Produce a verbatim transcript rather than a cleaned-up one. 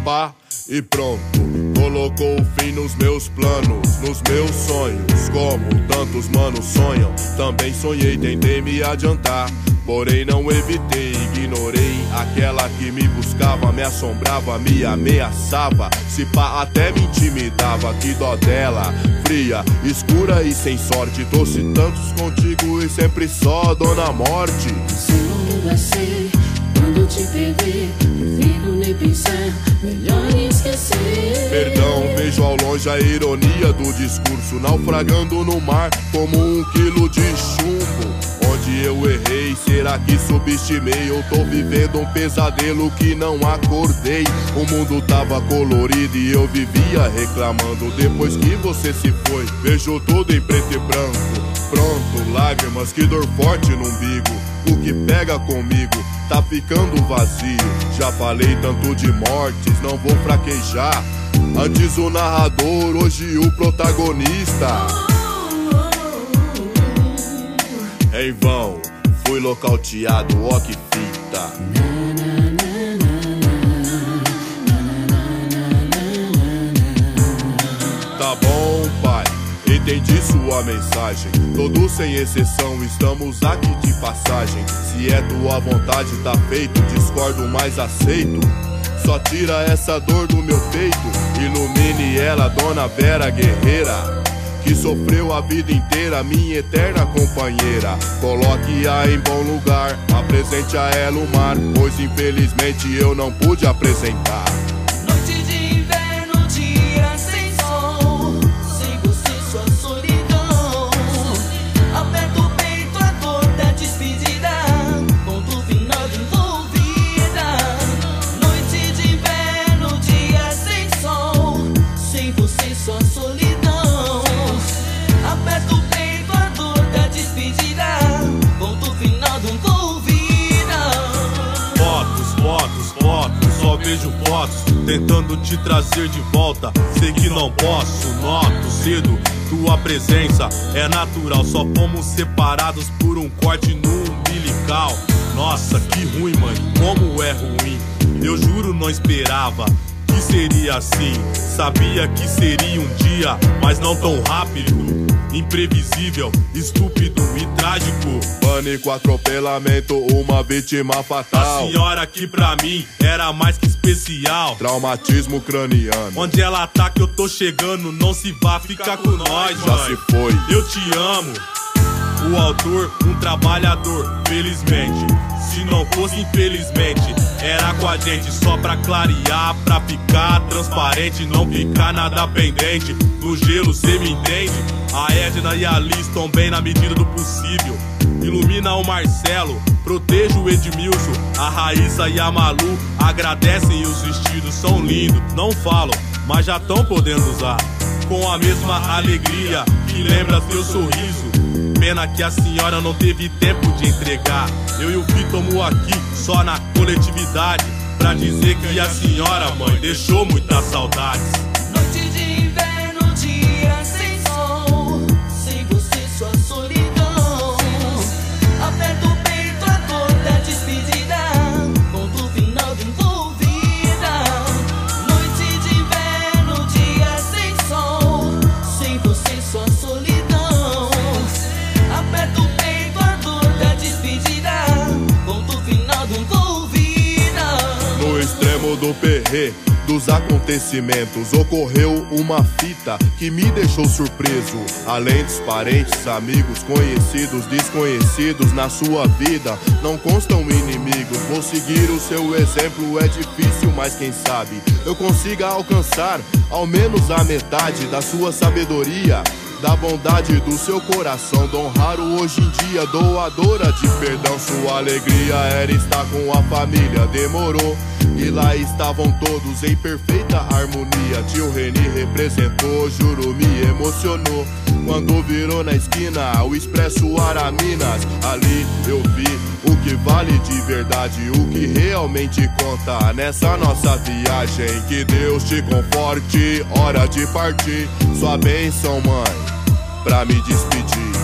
pá e pronto. Colocou fim nos meus planos, nos meus sonhos, como tantos manos sonham. Também sonhei, tentei me adiantar, porém não evitei, ignorei aquela que me buscava, me assombrava, me ameaçava, se pá até me intimidava. Que dó dela, fria, escura e sem sorte. Trouxe tantos contigo e sempre só, dona morte. Se não vai ser, quando te perder, prefiro nem pensar, melhor esquecer. Perdão, vejo ao longe a ironia do discurso, naufragando no mar como um quilo de chumbo. Onde eu errei, será que subestimei? Eu tô vivendo um pesadelo que não acordei. O mundo tava colorido e eu vivia reclamando. Depois que você se foi, vejo tudo em preto e branco. Pronto, lágrimas, que dor forte no umbigo. O que pega comigo tá ficando vazio. Já falei tanto de mortes, não vou fraquejar. Antes o narrador, hoje o protagonista. Em vão, fui nocauteado, ó que fita. Tá bom, pai, entendi sua mensagem. Todos sem exceção, estamos aqui de passagem. Se é tua vontade, tá feito, discordo, mas aceito. Só tira essa dor do meu peito, ilumine ela, dona Vera guerreira, que sofreu a vida inteira, minha eterna companheira. Coloque-a em bom lugar, apresente a ela o mar, pois infelizmente eu não pude apresentar. Noite de inverno, dia sem sol, sigo-se sua solidão. Aperto o peito, a dor da despedida, ponto final envolvida. Noite de inverno, dia sem sol, sigo-se sua solidão. Vejo fotos, tentando te trazer de volta. Sei que não posso, noto cedo tua presença. É natural, só fomos separados por um corte no umbilical. Nossa, que ruim, mãe, como é ruim. Eu juro, não esperava que seria assim. Sabia que seria um dia, mas não tão rápido. Imprevisível, estúpido e trágico. Pânico, atropelamento, uma vítima fatal. A senhora que pra mim era mais que especial. Traumatismo craniano. Onde ela tá que eu tô chegando, não se vá, fica com nós, mãe. Já se foi. Eu te amo. O autor, um trabalhador, felizmente. Se não fosse infelizmente, era com a gente. Só pra clarear, pra ficar transparente, não ficar nada pendente. No gelo, cê me entende? A Edna e a Liz estão bem na medida do possível. Ilumina o Marcelo, proteja o Edmilson. A Raíssa e a Malu agradecem, os vestidos são lindos. Não falam, mas já estão podendo usar, com a mesma alegria que lembra seu sorriso. Pena que a senhora não teve tempo de entregar. Eu e o Fih tomo aqui, só na coletividade, pra dizer que a senhora, mãe, deixou muitas saudades. Noite de inverno, dia sem sol, sigo-se sua solidão. Aperto o peito, a dor da despedida, ponto final de envolvida. Noite de inverno, dia sem sol, sigo-se sua solidão. Do perrê, dos acontecimentos, ocorreu uma fita que me deixou surpreso. Além dos parentes, amigos, conhecidos, desconhecidos na sua vida, não constam inimigos. Vou seguir o seu exemplo, é difícil, mas quem sabe eu consiga alcançar ao menos a metade da sua sabedoria, da bondade do seu coração. Dom raro hoje em dia, doadora de perdão. Sua alegria era estar com a família, demorou, e lá estavam todos em perfeita harmonia. Tio Reni representou, juro, me emocionou quando virou na esquina o Expresso Araminas. Ali eu vi o que vale de verdade, o que realmente conta nessa nossa viagem. Que Deus te conforte, hora de partir, sua bênção, mãe, pra me despedir.